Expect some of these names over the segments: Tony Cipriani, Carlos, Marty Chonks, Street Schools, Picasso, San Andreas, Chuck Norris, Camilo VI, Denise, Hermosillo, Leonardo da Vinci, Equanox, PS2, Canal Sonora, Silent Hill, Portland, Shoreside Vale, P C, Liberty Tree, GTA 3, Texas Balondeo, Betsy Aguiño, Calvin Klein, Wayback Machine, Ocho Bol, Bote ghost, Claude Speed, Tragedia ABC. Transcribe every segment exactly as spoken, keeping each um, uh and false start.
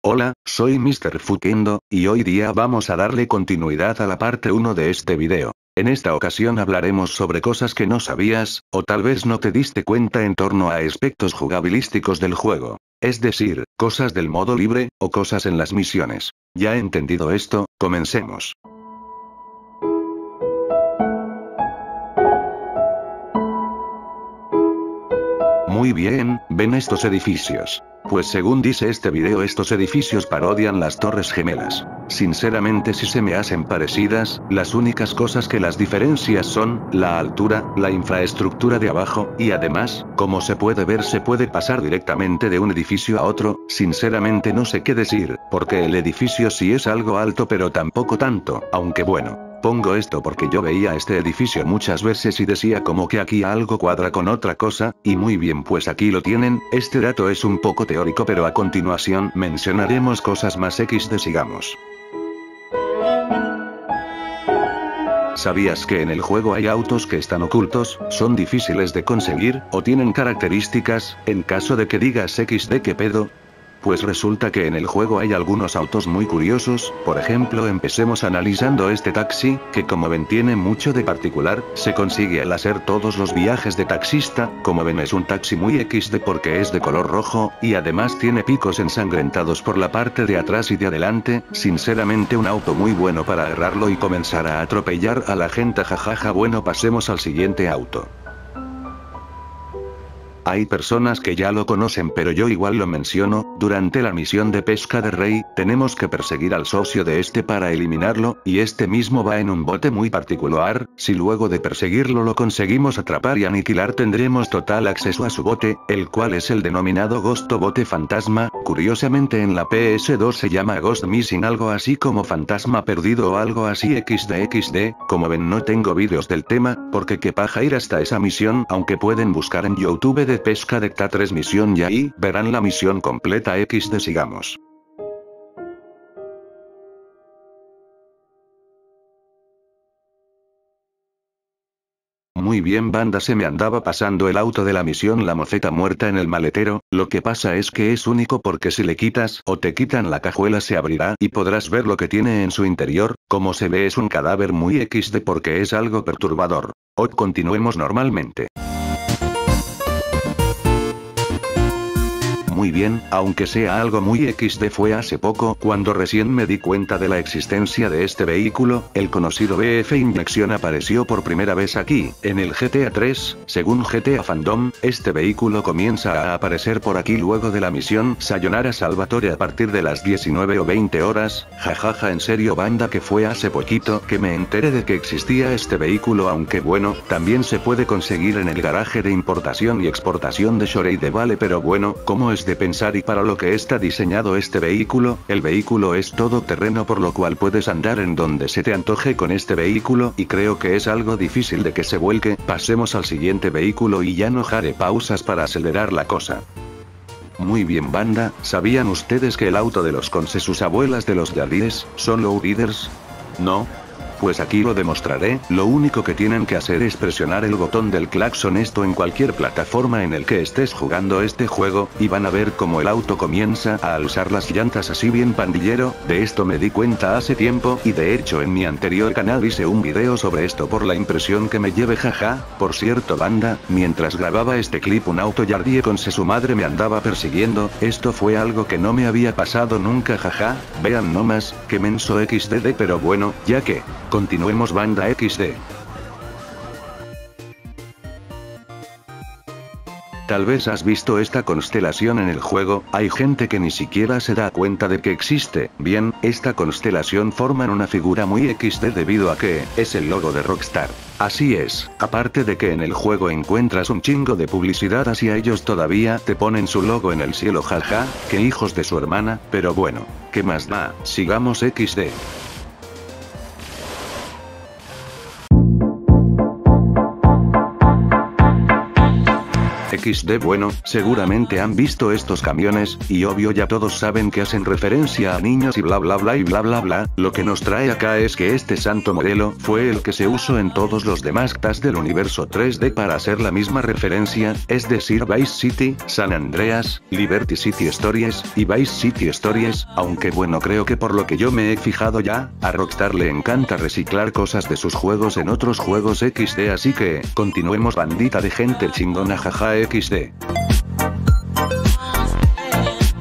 Hola, soy mister Fukendo, y hoy día vamos a darle continuidad a la parte uno de este video. En esta ocasión hablaremos sobre cosas que no sabías, o tal vez no te diste cuenta en torno a aspectos jugabilísticos del juego. Es decir, cosas del modo libre, o cosas en las misiones. Ya entendido esto, comencemos. Muy bien, ven estos edificios. Pues según dice este video, estos edificios parodian las Torres Gemelas. Sinceramente sí se me hacen parecidas, las únicas cosas que las diferencias son, la altura, la infraestructura de abajo, y además, como se puede ver se puede pasar directamente de un edificio a otro. Sinceramente no sé qué decir, porque el edificio sí es algo alto pero tampoco tanto, aunque bueno. Pongo esto porque yo veía este edificio muchas veces y decía como que aquí algo cuadra con otra cosa, y muy bien pues aquí lo tienen. Este dato es un poco teórico pero a continuación mencionaremos cosas más equis de. Sigamos. ¿Sabías que en el juego hay autos que están ocultos, son difíciles de conseguir, o tienen características, en caso de que digas equis de qué pedo? Pues resulta que en el juego hay algunos autos muy curiosos. Por ejemplo, empecemos analizando este taxi, que como ven tiene mucho de particular, se consigue al hacer todos los viajes de taxista. Como ven es un taxi muy equis de porque es de color rojo, y además tiene picos ensangrentados por la parte de atrás y de adelante. Sinceramente un auto muy bueno para agarrarlo y comenzar a atropellar a la gente, jajaja. Bueno, pasemos al siguiente auto. Hay personas que ya lo conocen pero yo igual lo menciono. Durante la misión de pesca de Rey, tenemos que perseguir al socio de este para eliminarlo, y este mismo va en un bote muy particular. Si luego de perseguirlo lo conseguimos atrapar y aniquilar, tendremos total acceso a su bote, el cual es el denominado Ghost o Bote Fantasma. Curiosamente en la P S dos se llama Ghost Missing, algo así como fantasma perdido o algo así equis de equis de. Como ven no tengo vídeos del tema, porque qué paja ir hasta esa misión, aunque pueden buscar en YouTube de pesca de G T A tres misión y ahí verán la misión completa equis de. Sigamos. Muy bien banda, se me andaba pasando el auto de la misión, la moceta muerta en el maletero. Lo que pasa es que es único porque si le quitas o te quitan la cajuela se abrirá y podrás ver lo que tiene en su interior. Como se ve es un cadáver muy equis de porque es algo perturbador. O continuemos normalmente. Muy bien, aunque sea algo muy equis de, fue hace poco cuando recién me di cuenta de la existencia de este vehículo. El conocido B F Injection apareció por primera vez aquí, en el G T A tres, según G T A Fandom. Este vehículo comienza a aparecer por aquí luego de la misión Sayonara Salvatore a partir de las diecinueve o veinte horas, jajaja. En serio banda, que fue hace poquito que me enteré de que existía este vehículo, aunque bueno, también se puede conseguir en el garaje de importación y exportación de Shoreside Vale, pero bueno, como es de pensar y para lo que está diseñado este vehículo, el vehículo es todoterreno por lo cual puedes andar en donde se te antoje con este vehículo y creo que es algo difícil de que se vuelque. Pasemos al siguiente vehículo y ya no haré pausas para acelerar la cosa. Muy bien banda, ¿sabían ustedes que el auto de los conses sus abuelas de los daddies son lowriders? ¿No? Pues aquí lo demostraré. Lo único que tienen que hacer es presionar el botón del claxon, esto en cualquier plataforma en el que estés jugando este juego, y van a ver como el auto comienza a alzar las llantas así bien pandillero. De esto me di cuenta hace tiempo y de hecho en mi anterior canal hice un video sobre esto por la impresión que me lleve, jaja. Por cierto banda, mientras grababa este clip un auto yardie con su madre me andaba persiguiendo, esto fue algo que no me había pasado nunca, jaja. Vean nomás, que menso equis de de, pero bueno, ya que... Continuemos banda equis de. Tal vez has visto esta constelación en el juego, hay gente que ni siquiera se da cuenta de que existe. Bien, esta constelación forman una figura muy equis de debido a que es el logo de Rockstar. Así es, aparte de que en el juego encuentras un chingo de publicidad hacia ellos, todavía te ponen su logo en el cielo, jaja, que hijos de su hermana, pero bueno, ¿qué más da? Sigamos equis de. X D. Bueno, seguramente han visto estos camiones, y obvio ya todos saben que hacen referencia a niños y bla bla bla y bla bla bla. Lo que nos trae acá es que este santo modelo fue el que se usó en todos los demás G T As del universo tres D para hacer la misma referencia, es decir, Vice City, San Andreas, Liberty City Stories, y Vice City Stories, aunque bueno, creo que por lo que yo me he fijado ya, a Rockstar le encanta reciclar cosas de sus juegos en otros juegos X D, así que continuemos, bandita de gente chingona, jaja X D.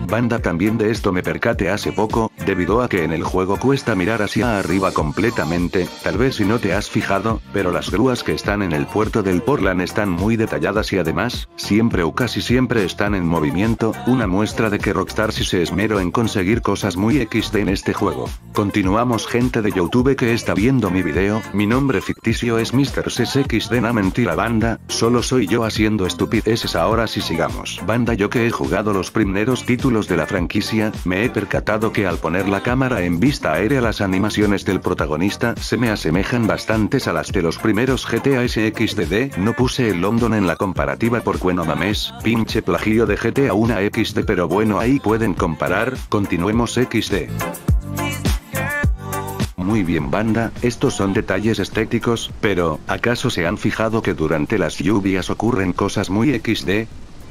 Banda, también de esto me percaté hace poco, debido a que en el juego cuesta mirar hacia arriba completamente, tal vez si no te has fijado, pero las grúas que están en el puerto del Portland están muy detalladas y además, siempre o casi siempre están en movimiento, una muestra de que Rockstar sí se esmeró en conseguir cosas muy equis de en este juego. Continuamos, gente de YouTube que está viendo mi video, mi nombre ficticio es mister seis equis de. Na mentira banda, solo soy yo haciendo estupideces. Ahora sí sigamos. Banda, yo que he jugado los primeros títulos de la franquicia, me he percatado que al poner la cámara en vista aérea las animaciones del protagonista se me asemejan bastantes a las de los primeros G T A S X D D, no puse el London en la comparativa porque no mames, pinche plagio de G T A uno X D, pero bueno, ahí pueden comparar, continuemos X D. Muy bien banda, estos son detalles estéticos, pero ¿acaso se han fijado que durante las lluvias ocurren cosas muy equis de?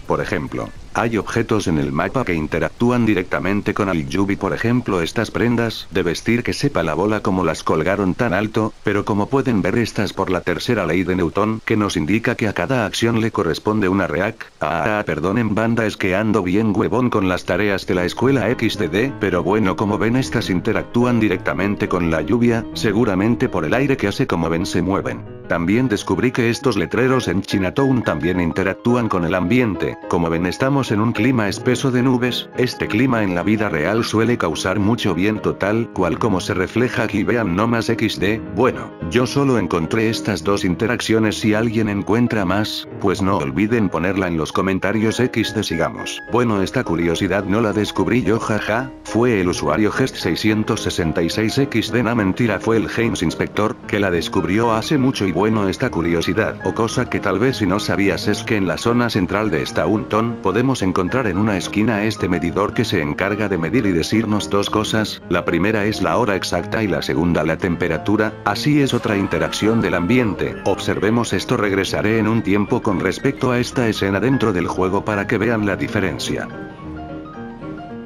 Por ejemplo, hay objetos en el mapa que interactúan directamente con el Yubi, por ejemplo estas prendas de vestir que sepa la bola como las colgaron tan alto, pero como pueden ver estas por la tercera ley de Newton que nos indica que a cada acción le corresponde una reac, ah, ah, ah perdonen banda, es que ando bien huevón con las tareas de la escuela X D D, pero bueno, como ven estas interactúan directamente con la lluvia, seguramente por el aire que hace, como ven se mueven. También descubrí que estos letreros en Chinatown también interactúan con el ambiente, como ven estamos en un clima espeso de nubes, este clima en la vida real suele causar mucho viento tal cual como se refleja aquí, vean nomás X D, bueno, yo solo encontré estas dos interacciones, si alguien encuentra más, pues no olviden ponerla en los comentarios X D, sigamos. Bueno, esta curiosidad no la descubrí yo jaja, fue el usuario gest seis seis seis equis de, na mentira fue el James Inspector, que la descubrió hace mucho y bueno, esta curiosidad o cosa que tal vez si no sabías es que en la zona central de Staunton podemos encontrar en una esquina este medidor que se encarga de medir y decirnos dos cosas, la primera es la hora exacta y la segunda la temperatura, así es otra interacción del ambiente, observemos esto, regresaré en un tiempo con respecto a esta escena dentro del juego para que vean la diferencia.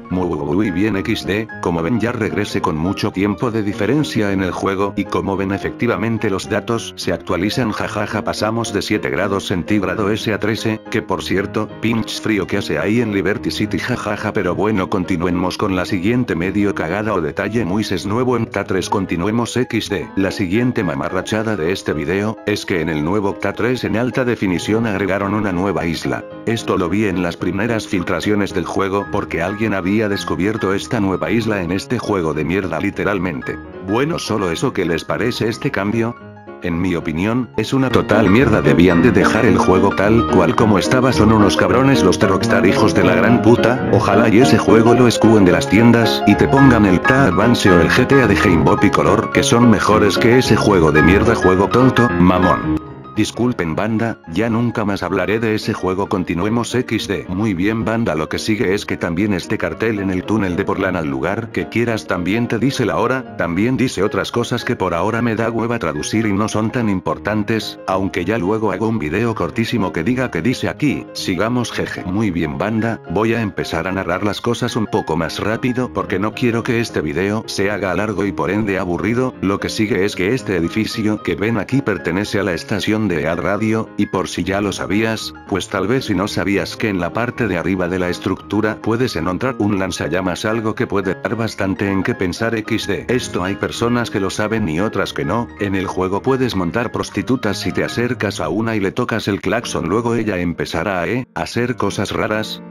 Muy bien X D, como ven ya regresé con mucho tiempo de diferencia en el juego y como ven efectivamente los datos se actualizan jajaja, pasamos de siete grados centígrados a trece, que por cierto, pinche frío que hace ahí en Liberty City jajaja, pero bueno continuemos con la siguiente medio cagada o detalle muy es nuevo en G T A tres, continuemos X D. La siguiente mamarrachada de este video, es que en el nuevo G T A tres en alta definición agregaron una nueva isla, esto lo vi en las primeras filtraciones del juego porque alguien había ha descubierto esta nueva isla en este juego de mierda literalmente. Bueno, solo eso, ¿qué les parece este cambio? En mi opinión, es una total mierda, debían de dejar el juego tal cual como estaba, son unos cabrones los de Rockstar, hijos de la gran puta, ojalá y ese juego lo escúen de las tiendas y te pongan el G T A Advance o el G T A de Game Boy Color, que son mejores que ese juego de mierda, juego tonto, mamón. Disculpen banda, ya nunca más hablaré de ese juego, continuemos X D. Muy bien banda, lo que sigue es que también este cartel en el túnel de Portland al lugar que quieras también te dice la hora, también dice otras cosas que por ahora me da hueva traducir y no son tan importantes, aunque ya luego hago un video cortísimo que diga que dice aquí, sigamos jeje. Muy bien banda, voy a empezar a narrar las cosas un poco más rápido porque no quiero que este video se haga largo y por ende aburrido, lo que sigue es que este edificio que ven aquí pertenece a la estación de Head Radio, y por si ya lo sabías, pues tal vez si no sabías que en la parte de arriba de la estructura puedes encontrar un lanzallamas, algo que puede dar bastante en que pensar X D. Esto hay personas que lo saben y otras que no, en el juego puedes montar prostitutas si te acercas a una y le tocas el claxon, luego ella empezará a, eh, hacer cosas raras.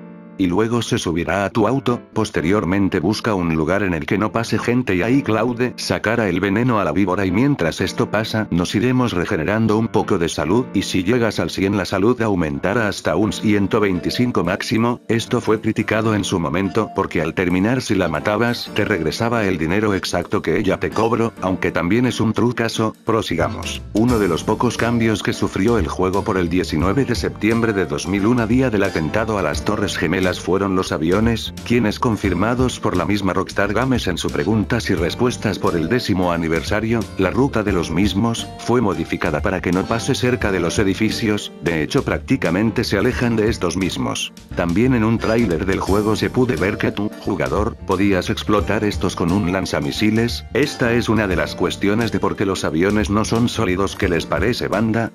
y luego se subirá a tu auto, posteriormente busca un lugar en el que no pase gente y ahí Claude sacará el veneno a la víbora y mientras esto pasa nos iremos regenerando un poco de salud y si llegas al cien la salud aumentará hasta un ciento veinticinco máximo, esto fue criticado en su momento porque al terminar si la matabas te regresaba el dinero exacto que ella te cobró, aunque también es un trucazo, prosigamos. Uno de los pocos cambios que sufrió el juego por el diecinueve de septiembre de dos mil uno, día del atentado a las Torres Gemelas, fueron los aviones, quienes confirmados por la misma Rockstar Games en su preguntas y respuestas por el décimo aniversario, la ruta de los mismos fue modificada para que no pase cerca de los edificios, de hecho prácticamente se alejan de estos mismos. También en un tráiler del juego se puede ver que tu jugador podías explotar estos con un lanzamisiles, esta es una de las cuestiones de por qué los aviones no son sólidos, que les parece banda.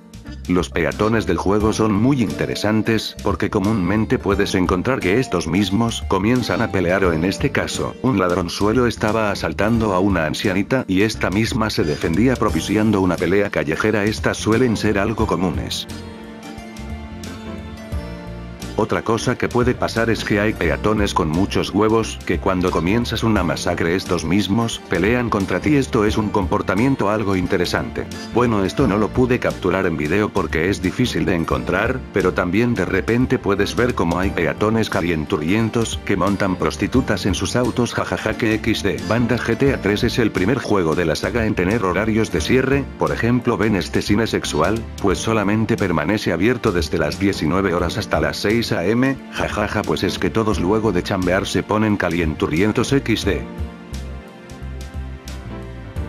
Los peatones del juego son muy interesantes, porque comúnmente puedes encontrar que estos mismos comienzan a pelear o en este caso, un ladronzuelo estaba asaltando a una ancianita y esta misma se defendía propiciando una pelea callejera, estas suelen ser algo comunes. Otra cosa que puede pasar es que hay peatones con muchos huevos, que cuando comienzas una masacre estos mismos pelean contra ti, esto es un comportamiento algo interesante. Bueno, esto no lo pude capturar en video porque es difícil de encontrar, pero también de repente puedes ver como hay peatones calienturientos que montan prostitutas en sus autos, jajaja que equis de. Banda, G T A tres es el primer juego de la saga en tener horarios de cierre, por ejemplo ven este cine sexual, pues solamente permanece abierto desde las diecinueve horas hasta las seis a m, jajaja pues es que todos luego de chambear se ponen calienturientos equis de.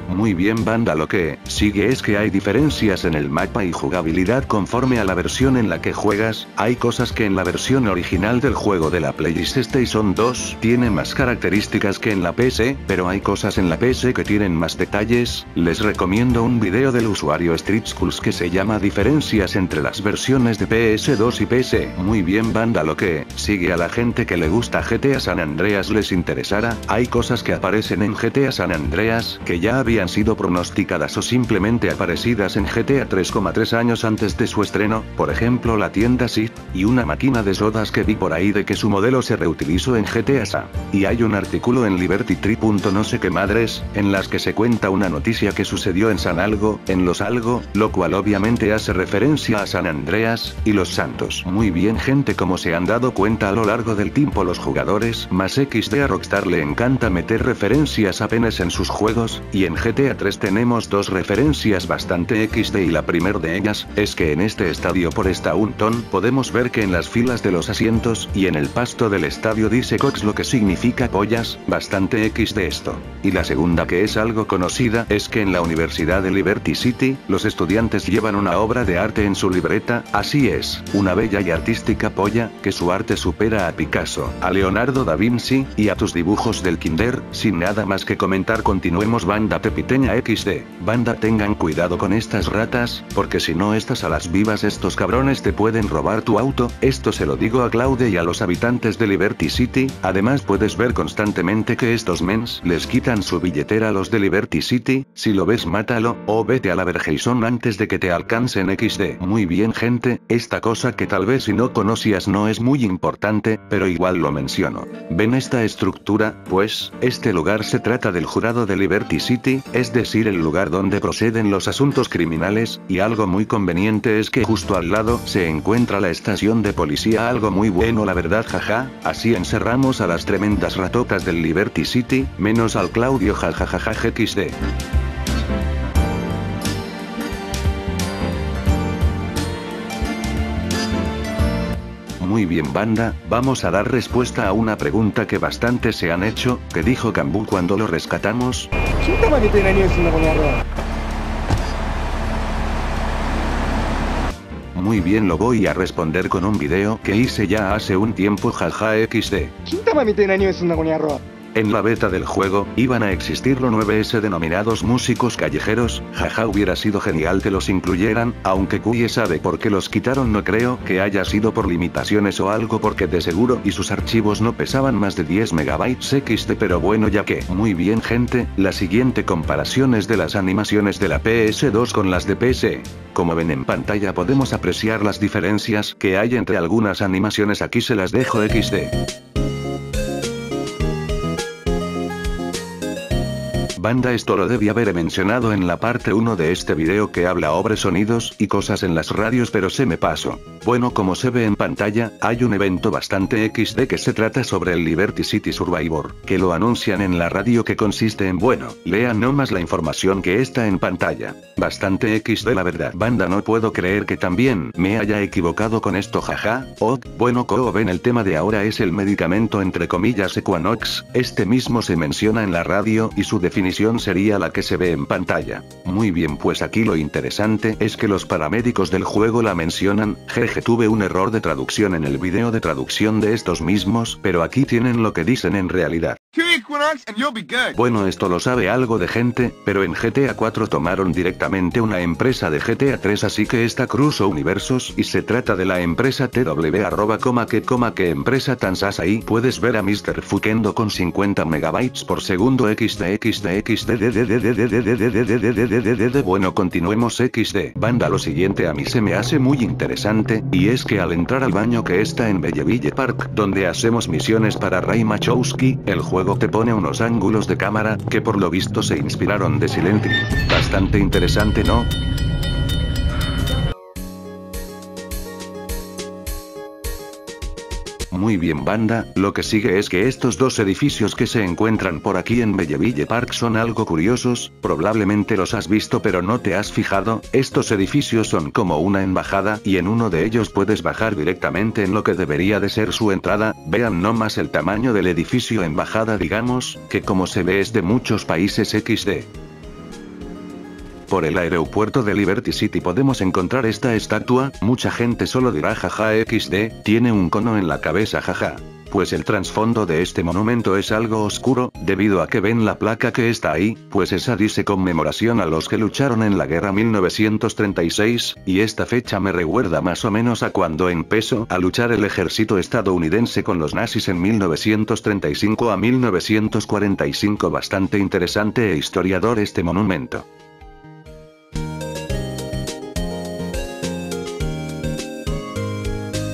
Muy bien banda, lo que sigue es que hay diferencias en el mapa y jugabilidad conforme a la versión en la que juegas, hay cosas que en la versión original del juego de la PlayStation dos tiene más características que en la P C, pero hay cosas en la P C que tienen más detalles, les recomiendo un video del usuario Street Schools que se llama diferencias entre las versiones de P S dos y P C. Muy bien banda, lo que sigue a la gente que le gusta G T A San Andreas les interesará, hay cosas que aparecen en G T A San Andreas que ya habían sido pronosticadas o simplemente aparecidas en G T A tres, tres años antes de su estreno, por ejemplo la tienda Sid, y una máquina de sodas que vi por ahí de que su modelo se reutilizó en G T A S A, y hay un artículo en Liberty Tree. No sé qué madres, en las que se cuenta una noticia que sucedió en San Algo, en Los Algo, lo cual obviamente hace referencia a San Andreas, y Los Santos. Muy bien gente, como se han dado cuenta a lo largo del tiempo los jugadores más equis de a Rockstar le encanta meter referencias a penes en sus juegos, y en G T A tres tenemos dos referencias bastante equis de y la primera de ellas es que en este estadio por Staunton podemos ver que en las filas de los asientos y en el pasto del estadio dice Cox, lo que significa pollas, bastante equis de esto. Y la segunda, que es algo conocida, es que en la Universidad de Liberty City los estudiantes llevan una obra de arte en su libreta, así es, una bella y artística polla, que su arte supera a Picasso, a Leonardo da Vinci y a tus dibujos del kinder. Sin nada más que comentar continuemos banda, te Piteña equis de. Banda, tengan cuidado con estas ratas, porque si no estás a las vivas estos cabrones te pueden robar tu auto, esto se lo digo a Claude y a los habitantes de Liberty City, además puedes ver constantemente que estos mens les quitan su billetera a los de Liberty City, si lo ves mátalo, o vete a la Vergeison antes de que te alcancen equis de. Muy bien gente, esta cosa que tal vez si no conocías no es muy importante, pero igual lo menciono. ¿Ven esta estructura? Pues, este lugar se trata del jurado de Liberty City, es decir el lugar donde proceden los asuntos criminales, y algo muy conveniente es que justo al lado se encuentra la estación de policía, algo muy bueno la verdad jaja, así encerramos a las tremendas ratotas del Liberty City, menos al Claudio jajajaja equis de. Muy bien banda, vamos a dar respuesta a una pregunta que bastante se han hecho, que dijo Kanbu cuando lo rescatamos. Muy bien, lo voy a responder con un video que hice ya hace un tiempo jaja equis de. En la beta del juego, iban a existir los nueve ese denominados músicos callejeros, jaja, hubiera sido genial que los incluyeran, aunque cuye sabe por qué los quitaron, no creo que haya sido por limitaciones o algo porque de seguro y sus archivos no pesaban más de diez megabytes equis de, pero bueno ya que. Muy bien gente, la siguiente comparación es de las animaciones de la pe ese dos con las de pe ese. Como ven en pantalla podemos apreciar las diferencias que hay entre algunas animaciones, aquí se las dejo equis de. Banda, esto lo debí haber mencionado en la parte uno de este video que habla sobre sonidos y cosas en las radios pero se me pasó. Bueno, como se ve en pantalla, hay un evento bastante equis de que se trata sobre el Liberty City Survivor, que lo anuncian en la radio, que consiste en, bueno, lean nomás la información que está en pantalla. Bastante equis de la verdad. Banda, no puedo creer que también me haya equivocado con esto, jaja. Oh, bueno, como ven el tema de ahora es el medicamento entre comillas Equanox, este mismo se menciona en la radio y su definición sería la que se ve en pantalla. Muy bien, pues aquí lo interesante es que los paramédicos del juego la mencionan, jeje, tuve un error de traducción en el video de traducción de estos mismos, pero aquí tienen lo que dicen en realidad. Bueno, esto lo sabe algo de gente, pero en ge te a cuatro tomaron directamente una empresa de ge te a tres, así que esta cruzo universos y se trata de la empresa te doble u arroba, que, que empresa tan sasa. Ahí puedes ver a míster Fukendo con cincuenta megabytes por segundo equis de equis de equis de. Bueno, continuemos equis de. Banda, lo siguiente a mí se me hace muy interesante, y es que al entrar al baño que está en Belleville Park, donde hacemos misiones para Ray Machowski, el juego te pone unos ángulos de cámara, que por lo visto se inspiraron de Silent Hill. Bastante interesante, ¿no? Muy bien banda, lo que sigue es que estos dos edificios que se encuentran por aquí en Belleville Park son algo curiosos, probablemente los has visto pero no te has fijado, estos edificios son como una embajada y en uno de ellos puedes bajar directamente en lo que debería de ser su entrada, vean nomás el tamaño del edificio embajada, digamos, que como se ve es de muchos países equis de. Por el aeropuerto de Liberty City podemos encontrar esta estatua, mucha gente solo dirá jaja equis de, tiene un cono en la cabeza jaja. Pues el trasfondo de este monumento es algo oscuro, debido a que ven la placa que está ahí, pues esa dice conmemoración a los que lucharon en la guerra mil novecientos treinta y seis, y esta fecha me recuerda más o menos a cuando empezó a luchar el ejército estadounidense con los nazis en mil novecientos treinta y cinco a mil novecientos cuarenta y cinco, bastante interesante e historiador este monumento.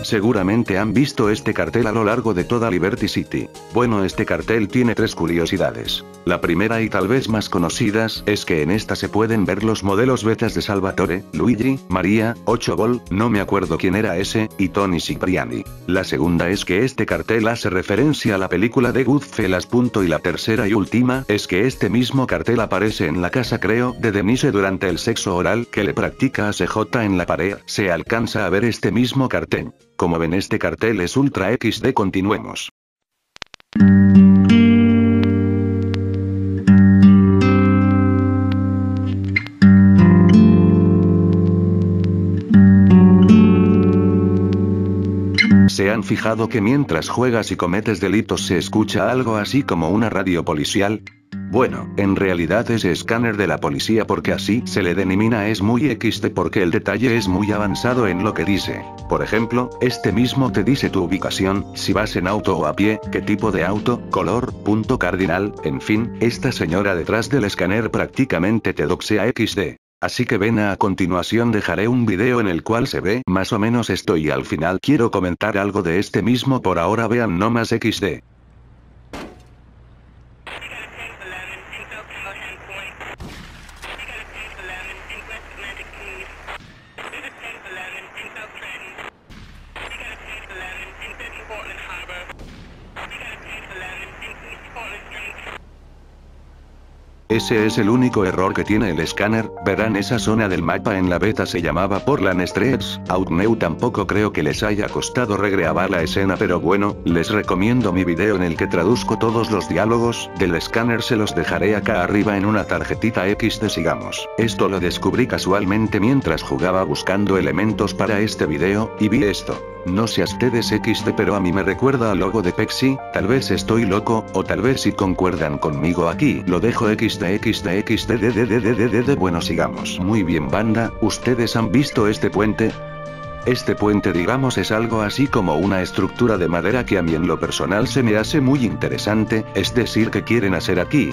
Seguramente han visto este cartel a lo largo de toda Liberty City. Bueno, este cartel tiene tres curiosidades. La primera y tal vez más conocidas es que en esta se pueden ver los modelos betas de Salvatore, Luigi, María, Ocho Bol, no me acuerdo quién era ese, y Tony Cipriani. La segunda es que este cartel hace referencia a la película de Goodfellas. Y la tercera y última es que este mismo cartel aparece en la casa, creo, de Denise durante el sexo oral que le practica a ce jota en la pared. Se alcanza a ver este mismo cartel. Como ven este cartel es ultra equis de, continuemos. ¿Se han fijado que mientras juegas y cometes delitos se escucha algo así como una radio policial? Bueno, en realidad es escáner de la policía porque así se le denomina, es muy equis de porque el detalle es muy avanzado en lo que dice. Por ejemplo, este mismo te dice tu ubicación, si vas en auto o a pie, qué tipo de auto, color, punto cardinal, en fin, esta señora detrás del escáner prácticamente te doxea equis de. Así que ven, a continuación dejaré un video en el cual se ve más o menos esto y al final quiero comentar algo de este mismo, por ahora vean nomás equis de. Ese es el único error que tiene el escáner, verán esa zona del mapa en la beta se llamaba Portland Streets Out New, tampoco creo que les haya costado regrabar la escena pero bueno, les recomiendo mi video en el que traduzco todos los diálogos del escáner, se los dejaré acá arriba en una tarjetita equis de, sigamos. Esto lo descubrí casualmente mientras jugaba buscando elementos para este video, y vi esto. No sé a ustedes equis de, pero a mí me recuerda al logo de Pepsi, tal vez estoy loco, o tal vez si concuerdan conmigo aquí lo dejo. Xdxdxddddddd. Bueno, sigamos. Muy bien banda, ¿ustedes han visto este puente? Este puente, digamos, es algo así como una estructura de madera que a mí en lo personal se me hace muy interesante, es decir, ¿qué quieren hacer aquí?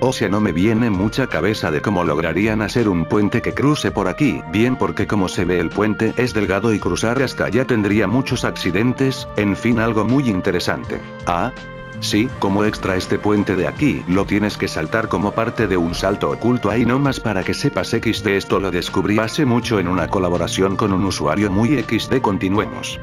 O sea, no me viene mucha cabeza de cómo lograrían hacer un puente que cruce por aquí, bien porque como se ve el puente es delgado y cruzar hasta allá tendría muchos accidentes, en fin, algo muy interesante. Ah, sí, como extra este puente de aquí lo tienes que saltar como parte de un salto oculto ahí nomás para que sepas equis de. Esto lo descubrí hace mucho en una colaboración con un usuario muy equis de. Continuemos.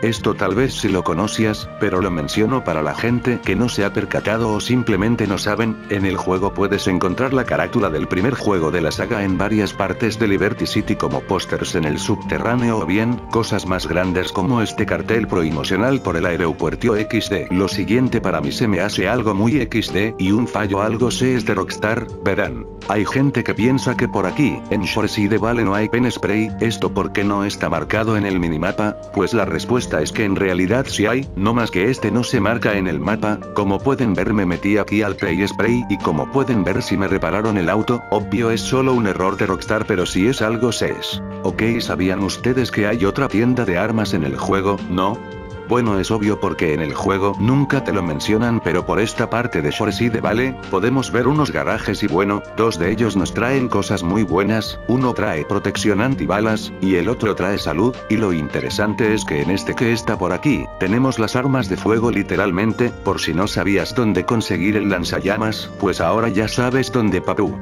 Esto tal vez si lo conocías, pero lo menciono para la gente que no se ha percatado o simplemente no saben, en el juego puedes encontrar la carátula del primer juego de la saga en varias partes de Liberty City como pósters en el subterráneo o bien, cosas más grandes como este cartel promocional por el aeropuerto equis de. Lo siguiente para mí se me hace algo muy equis de, y un fallo algo se es de Rockstar, verán. Hay gente que piensa que por aquí, en Shoreside Vale no hay pen spray, esto porque no está marcado en el minimapa, pues la respuesta es que en realidad si hay, no más que este no se marca en el mapa. Como pueden ver, me metí aquí al Play Spray y como pueden ver si me repararon el auto, obvio es solo un error de Rockstar, pero si es algo se es. Ok, ¿sabían ustedes que hay otra tienda de armas en el juego, no? Bueno, es obvio porque en el juego nunca te lo mencionan, pero por esta parte de Shoreside Vale, podemos ver unos garajes y bueno, dos de ellos nos traen cosas muy buenas, uno trae protección antibalas, y el otro trae salud, y lo interesante es que en este que está por aquí, tenemos las armas de fuego literalmente, por si no sabías dónde conseguir el lanzallamas, pues ahora ya sabes dónde, papú.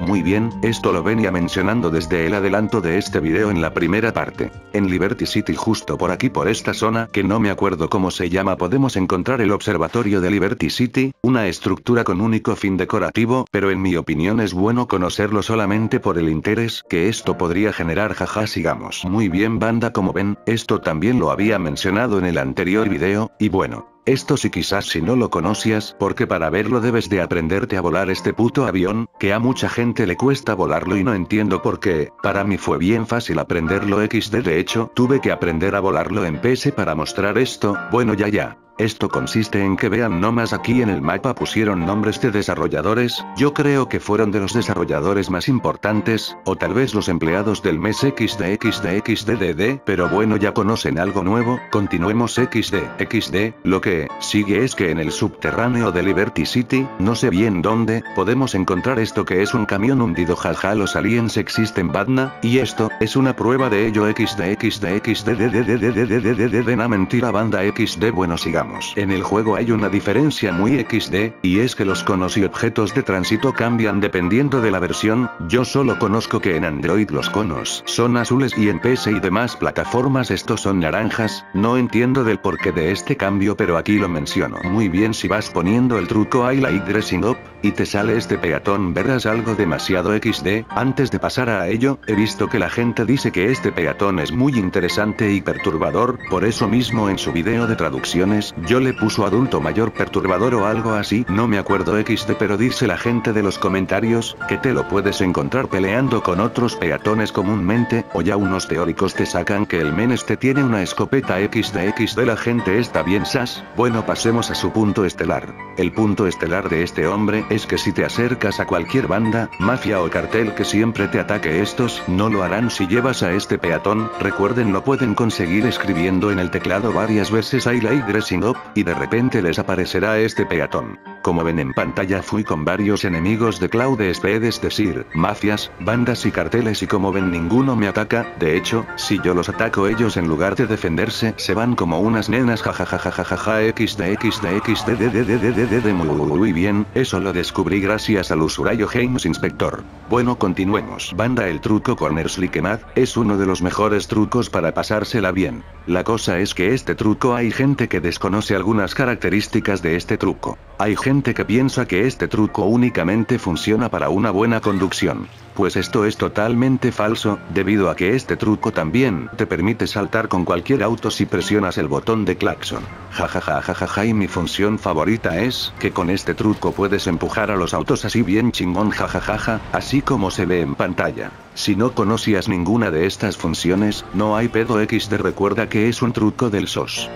Muy bien, esto lo venía mencionando desde el adelanto de este video en la primera parte. En Liberty City, justo por aquí por esta zona, que no me acuerdo cómo se llama, podemos encontrar el observatorio de Liberty City, una estructura con único fin decorativo, pero en mi opinión es bueno conocerlo solamente por el interés que esto podría generar, jaja, sigamos. Muy bien banda, como ven, esto también lo había mencionado en el anterior video, y bueno. Esto sí quizás si no lo conocías, porque para verlo debes de aprenderte a volar este puto avión, que a mucha gente le cuesta volarlo y no entiendo por qué, para mí fue bien fácil aprenderlo equis de, de hecho, tuve que aprender a volarlo en P C para mostrar esto, bueno ya ya. Esto consiste en que vean nomás aquí en el mapa pusieron nombres de desarrolladores, yo creo que fueron de los desarrolladores más importantes, o tal vez los empleados del mes equis de equis de equis de de de, pero bueno ya conocen algo nuevo, continuemos equis de equis de, lo que sigue es que en el subterráneo de Liberty City, no sé bien dónde, podemos encontrar esto que es un camión hundido, jaja, los aliens existen badna, y esto, es una prueba de ello equis de equis de equis de de de de de de de de de de de de, na mentira banda equis de, bueno sigamos. En el juego hay una diferencia muy equis de, y es que los conos y objetos de tránsito cambian dependiendo de la versión, yo solo conozco que en Android los conos son azules y en P C y demás plataformas estos son naranjas, no entiendo del porqué de este cambio pero aquí lo menciono. Muy bien, si vas poniendo el truco I like dressing up, y te sale este peatón, verás algo demasiado equis de, antes de pasar a ello, he visto que la gente dice que este peatón es muy interesante y perturbador, por eso mismo en su video de traducciones, yo le puso adulto mayor perturbador o algo así, no me acuerdo equis de, pero dice la gente de los comentarios, que te lo puedes encontrar peleando con otros peatones comúnmente, o ya unos teóricos te sacan que el men este tiene una escopeta equis de equis de, la gente está bien sas. Bueno, pasemos a su punto estelar. El punto estelar de este hombre es que si te acercas a cualquier banda, mafia o cartel que siempre te ataque, estos no lo harán si llevas a este peatón, recuerden lo pueden conseguir escribiendo en el teclado varias veces I like dressing up, y de repente les aparecerá este peatón. Como ven en pantalla fui con varios enemigos de Claude Speed, es decir, mafias, bandas y carteles, y como ven ninguno me ataca, de hecho, si yo los ataco ellos en lugar de defenderse se van como unas nenas, jajajajajaja xdxdxdxddddddd. Muy bien, eso lo descubrí gracias al usuario James Inspector. Bueno, continuemos. Banda, el truco Corner Slick Mad es uno de los mejores trucos para pasársela bien. La cosa es que este truco hay gente que desconoce Conoce algunas características de este truco. Hay gente que piensa que este truco únicamente funciona para una buena conducción. Pues esto es totalmente falso, debido a que este truco también te permite saltar con cualquier auto si presionas el botón de claxon. Ja ja ja ja ja ja, y mi función favorita es que con este truco puedes empujar manejar a los autos así bien chingón, jajajaja, así como se ve en pantalla. Si no conocías ninguna de estas funciones, no hay pedo equis de, recuerda que es un truco del S O S.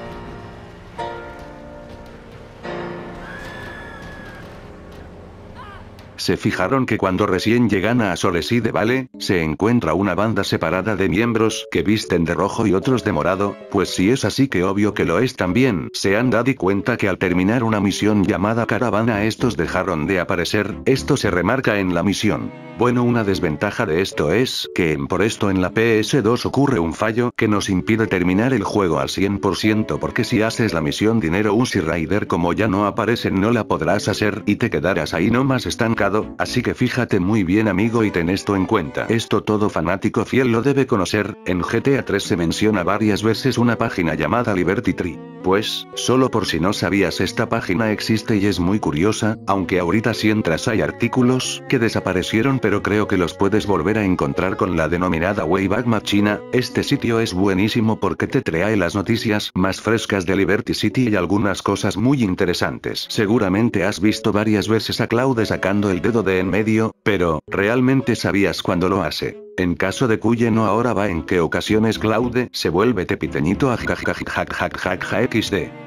Se fijaron que cuando recién llegan a Shoreside Vale, se encuentra una banda separada de miembros que visten de rojo y otros de morado, pues si es así que obvio que lo es también. Se han dado cuenta que al terminar una misión llamada Caravana estos dejaron de aparecer, esto se remarca en la misión. Bueno, una desventaja de esto es que en por esto en la P S dos ocurre un fallo que nos impide terminar el juego al cien por ciento, porque si haces la misión Dinero Uzi Rider, como ya no aparecen, no la podrás hacer y te quedarás ahí nomás estancado. Así que fíjate muy bien, amigo, y ten esto en cuenta. Esto todo fanático fiel lo debe conocer. En G T A tres se menciona varias veces una página llamada Liberty Tree. Pues, solo por si no sabías, esta página existe y es muy curiosa, aunque ahorita si entras hay artículos que desaparecieron, pero creo que los puedes volver a encontrar con la denominada Wayback Machine. Este sitio es buenísimo porque te trae las noticias más frescas de Liberty City y algunas cosas muy interesantes. Seguramente has visto varias veces a Claude sacando el dedo de en medio, pero ¿realmente sabías cuándo lo hace? En caso de cuye no ahora va en qué ocasiones Claude se vuelve tepiteñito, ajajajajajajajajxd.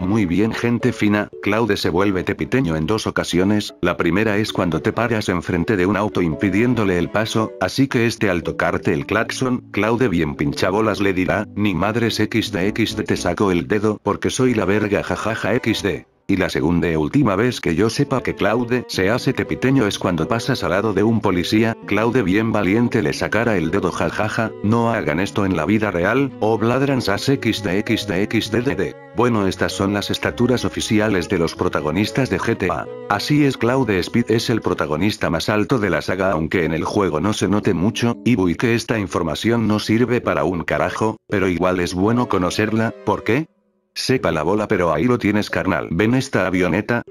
Muy bien, gente fina, Claude se vuelve tepiteño en dos ocasiones. La primera es cuando te paras enfrente de un auto impidiéndole el paso, así que este al tocarte el claxon, Claude bien pinchabolas le dirá, ni madres xdxd, te saco el dedo porque soy la verga, jajajaxd. Y la segunda y última vez que yo sepa que Claude se hace tepiteño es cuando pasas al lado de un policía, Claude bien valiente le sacara el dedo, jajaja, no hagan esto en la vida real, o bladran sas xdxdxddd. Bueno, estas son las estaturas oficiales de los protagonistas de G T A. Así es, Claude Speed es el protagonista más alto de la saga, aunque en el juego no se note mucho, y voy que esta información no sirve para un carajo, pero igual es bueno conocerla. ¿Por qué? Sepa la bola, pero ahí lo tienes, carnal. ¿Ven esta avioneta?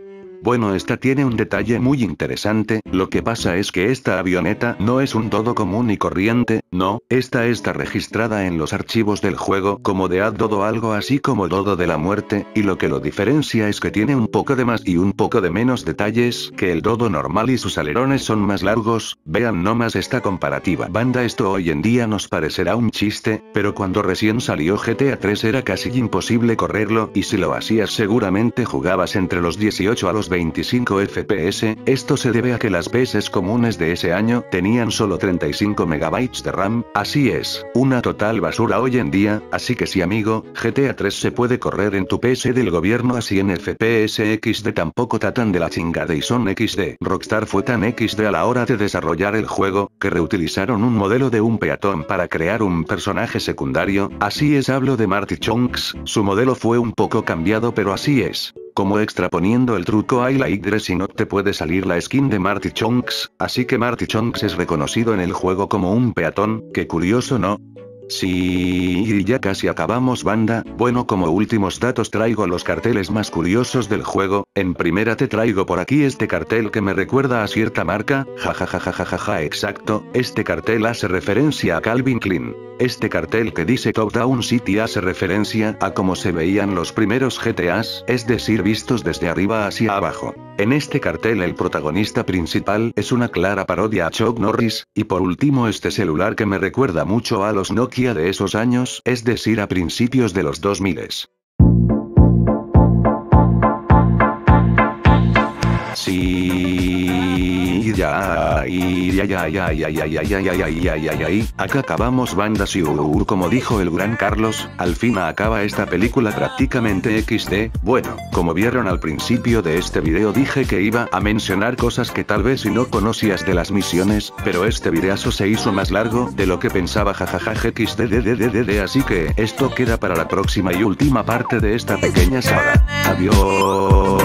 Bueno, esta tiene un detalle muy interesante. Lo que pasa es que esta avioneta no es un todo común y corriente, no, esta está registrada en los archivos del juego como Dead Dodo, algo así como Dodo de la Muerte, y lo que lo diferencia es que tiene un poco de más y un poco de menos detalles que el Dodo normal y sus alerones son más largos. Vean nomás esta comparativa. Banda, esto hoy en día nos parecerá un chiste, pero cuando recién salió G T A tres era casi imposible correrlo, y si lo hacías seguramente jugabas entre los dieciocho a los veinticinco F P S, esto se debe a que las P Cs comunes de ese año tenían solo treinta y cinco megabytes de RAM, así es, una total basura hoy en día, así que sí, amigo, G T A tres se puede correr en tu P C del gobierno así en F P S X D, tampoco tatan de la chingada y son X D. Rockstar fue tan X D a la hora de desarrollar el juego, que reutilizaron un modelo de un peatón para crear un personaje secundario, así es, hablo de Marty Chonks, su modelo fue un poco cambiado pero así es. Como extra, poniendo el truco I like dress y no te puede salir la skin de Marty Chonks, así que Marty Chonks es reconocido en el juego como un peatón, que curioso, ¿no? Sí, y ya casi acabamos, banda. Bueno, como últimos datos traigo los carteles más curiosos del juego. En primera te traigo por aquí este cartel que me recuerda a cierta marca, jajajajajaja, exacto, este cartel hace referencia a Calvin Klein. Este cartel que dice Top Down City hace referencia a cómo se veían los primeros G T As, es decir, vistos desde arriba hacia abajo. En este cartel el protagonista principal es una clara parodia a Chuck Norris, y por último este celular que me recuerda mucho a los Nokia de esos años, es decir, a principios de los dos miles. Sí, ya, ya, ya, ya, ya, ya, ya, ya, ya, ya, ya, ya, acá acabamos, bandas, y uur, como dijo el gran Carlos, al fin acaba esta película prácticamente equis de. Bueno, como vieron al principio de este video, dije que iba a mencionar cosas que tal vez si no conocías de las misiones, pero este videazo se hizo más largo de lo que pensaba, jajaja xddddd, así que esto queda para la próxima y última parte de esta pequeña saga. Adiós.